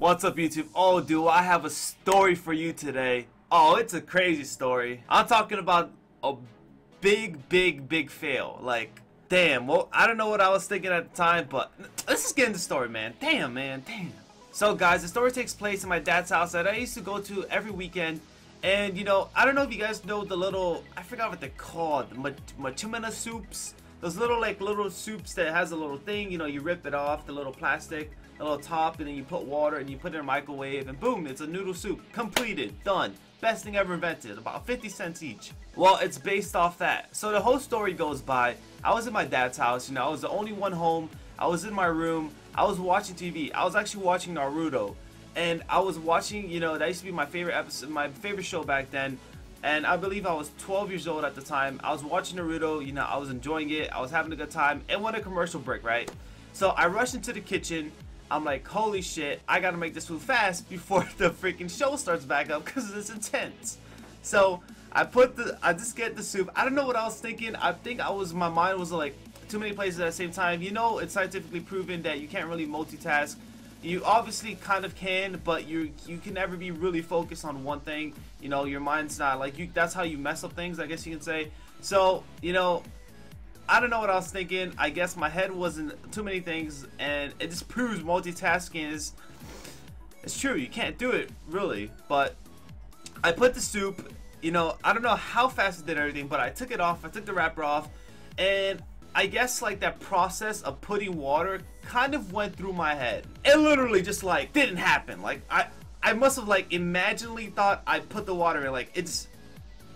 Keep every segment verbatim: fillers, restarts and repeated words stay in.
What's up, YouTube? Oh, dude, I have a story for you today. Oh, it's a crazy story. I'm talking about a big, big, big fail. Like, damn, well, I don't know what I was thinking at the time, but let's just get into the story, man. Damn, man, damn. So, guys, the story takes place in my dad's house that I used to go to every weekend. And, you know, I don't know if you guys know the little, I forgot what they're called, the machumena soups. Those little, like, little soups that has a little thing, you know, you rip it off, the little plastic, the little top, and then you put water and you put it in a microwave, and boom, it's a noodle soup. Completed. Done. Best thing ever invented. About fifty cents each. Well, it's based off that. So the whole story goes by. I was in my dad's house, you know, I was the only one home. I was in my room. I was watching T V. I was actually watching Naruto. And I was watching, you know, that used to be my favorite episode, my favorite show back then. And I believe I was twelve years old at the time. I was watching Naruto, you know, I was enjoying it. I was having a good time. And what a commercial break, right? So I rushed into the kitchen. I'm like, holy shit, I gotta make this food fast before the freaking show starts back up because it's intense. So I put the, I just get the soup. I don't know what I was thinking. I think I was, my mind was like too many places at the same time. You know, it's scientifically proven that you can't really multitask. You obviously kind of can, but you you can never be really focused on one thing. You know, your mind's not like you. That's how you mess up things, I guess you can say. So, you know, I don't know what I was thinking. I guess my head wasn't too many things, and it just proves multitasking is. It's true, you can't do it really. But I put the soup. You know, I don't know how fast it did everything, but I took it off. I took the wrapper off, and I guess like that process of putting water kind of went through my head. It literally just like didn't happen. Like I I must have like imaginally thought I put the water in, like it's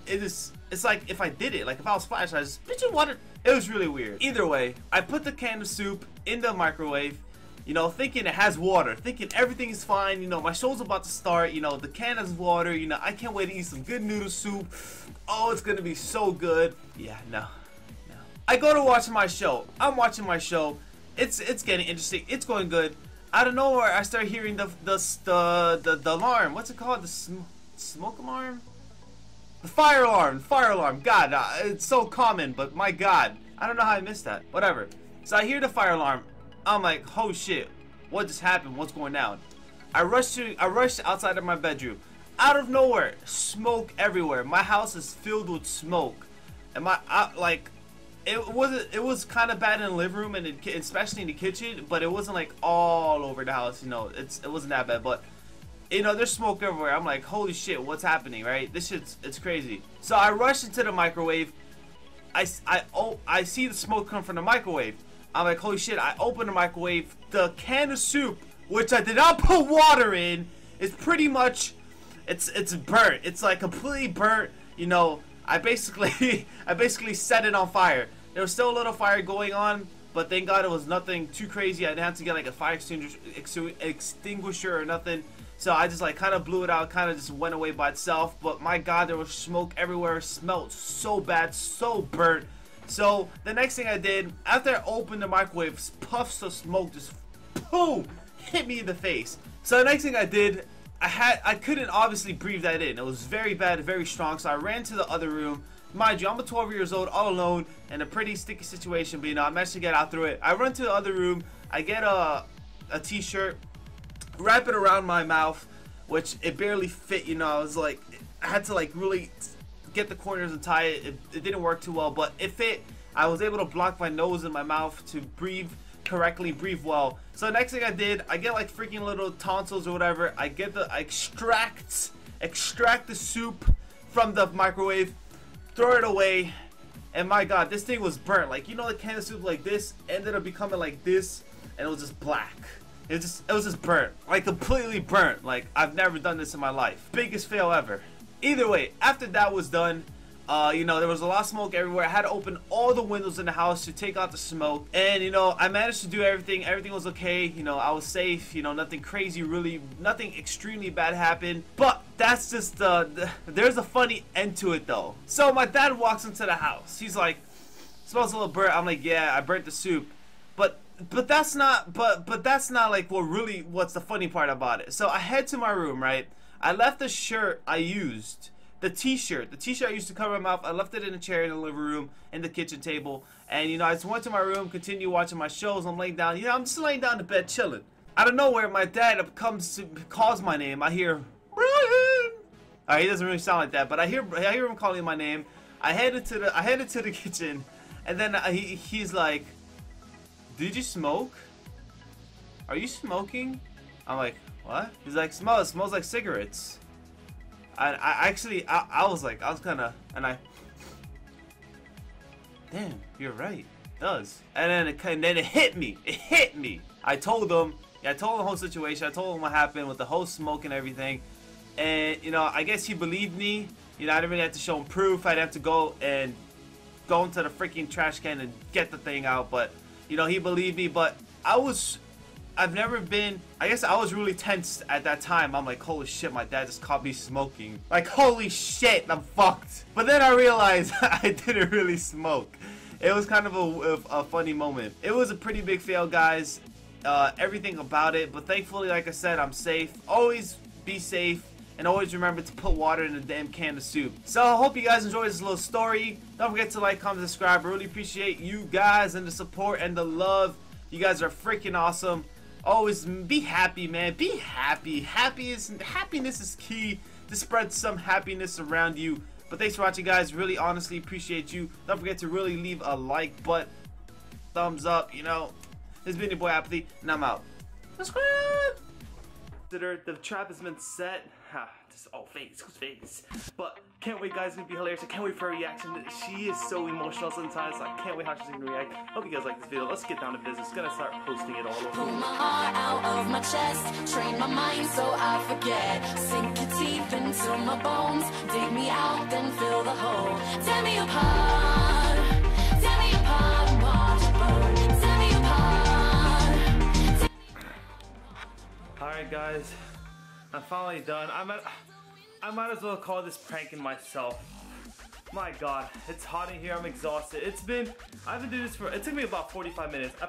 it is it's like if I did it, like if I was Flash, I just bitchin' water. It was really weird. Either way, I put the can of soup in the microwave, you know, thinking it has water, thinking everything's fine, you know, my show's about to start, you know, the can has water, you know, I can't wait to eat some good noodle soup. Oh, it's gonna be so good. Yeah, no. I go to watch my show. I'm watching my show. It's it's getting interesting. It's going good. Out of nowhere, I start hearing the the the the, the alarm. What's it called? The sm smoke alarm? The fire alarm. Fire alarm. God, uh, it's so common, but my God, I don't know how I missed that. Whatever. So I hear the fire alarm. I'm like, oh shit, what just happened? What's going down? I rush to I rush outside of my bedroom. Out of nowhere, smoke everywhere. My house is filled with smoke. And my I, like. It wasn't. It was kind of bad in the living room and it, especially in the kitchen, but it wasn't like all over the house. You know, it's it wasn't that bad. But you know, there's smoke everywhere. I'm like, holy shit, what's happening? Right? This shit's it's crazy. So I rush into the microwave. I I oh I see the smoke come from the microwave. I'm like, holy shit! I open the microwave. The can of soup, which I did not put water in, is pretty much it's it's burnt. It's like completely burnt. You know. I basically, I basically set it on fire. There was still a little fire going on, but thank God it was nothing too crazy. I didn't have to get like a fire extinguisher or nothing. So I just like kind of blew it out, kind of just went away by itself. But my God, there was smoke everywhere. It smelled so bad, so burnt. So the next thing I did, after I opened the microwave, puffs of smoke just, boom, hit me in the face. So the next thing I did, I had I couldn't obviously breathe that in. It was very bad, very strong. So I ran to the other room. Mind you, I'm a twelve years old, all alone, in a pretty sticky situation. But you know, I managed to get out through it. I run to the other room. I get a a t-shirt, wrap it around my mouth, which it barely fit. You know, I was like, I had to like really get the corners and tie it. It, it didn't work too well, but it fit. I was able to block my nose and my mouth to breathe. Correctly breathe well. So next thing I did, I get like freaking little tonsils or whatever. I get the I extract extract the soup from the microwave, throw it away, and my God, this thing was burnt. Like, you know, the can of soup like this ended up becoming like this, and it was just black. It was just it was just burnt, like completely burnt. Like, I've never done this in my life. Biggest fail ever. Either way, after that was done. Uh, you know, there was a lot of smoke everywhere. I had to open all the windows in the house to take out the smoke. And, you know, I managed to do everything. Everything was okay. You know, I was safe. You know, nothing crazy really. Nothing extremely bad happened. But that's just the... the there's a funny end to it, though. So my dad walks into the house. He's like, smells a little burnt. I'm like, yeah, I burnt the soup. But but that's not... But, but that's not, like, what really... What's the funny part about it. So I head to my room, right? I left the shirt I used... The t-shirt. The t-shirt I used to cover my mouth. I left it in a chair in the living room and the kitchen table. And, you know, I just went to my room, continued watching my shows. I'm laying down. You know, I'm just laying down in the bed chilling. Out of nowhere, my dad comes to calls my name. I hear Brian. All right, he doesn't really sound like that, but I hear I hear him calling my name. I headed to the I headed to the kitchen, and then he he's like, "Did you smoke? Are you smoking?" I'm like, "What?" He's like, "Smell. It smells like cigarettes." I I actually I I was like I was kind of and I. Damn, you're right. It does. And then it and then it hit me. It hit me. I told him. I told him the whole situation. I told him what happened with the whole smoke and everything. And, you know, I guess he believed me. You know, I didn't really have to show him proof. I'd have to go and go into the freaking trash can and get the thing out. But, you know, he believed me. But I was, I've never been, I guess I was really tense at that time. I'm like, holy shit, my dad just caught me smoking. Like, holy shit, I'm fucked. But then I realized I didn't really smoke. It was kind of a, a funny moment. It was a pretty big fail, guys. Uh, everything about it, but thankfully, like I said, I'm safe. Always be safe and always remember to put water in the damn can of soup. So I hope you guys enjoyed this little story. Don't forget to like, comment, subscribe. I really appreciate you guys and the support and the love. You guys are freaking awesome. Always be happy, man. Be happy. Happy is, happiness is key to spread some happiness around you. But thanks for watching, guys. Really honestly appreciate you. Don't forget to really leave a like, but thumbs up, you know. This has been your boy Apathy, and I'm out. Subscribe! The trap has been set. Ha, just all Vegas, who's Vegas? But can't wait, guys, it's gonna be hilarious. I can't wait for her reaction. She is so emotional sometimes, so I can't wait how she's gonna react. Hope you guys like this video. Let's get down to business. Gonna start posting it all over. Pull my heart out of my chest, train my mind so I forget. Sink your teeth into my bones, dig me out, then fill the hole. Tear me apart, tear me apart, watch it burn. Alright guys, I'm finally done. I'm at, I might as well call this pranking myself. My god, it's hot in here, I'm exhausted. It's been, I've been doing this for, it took me about forty-five minutes. I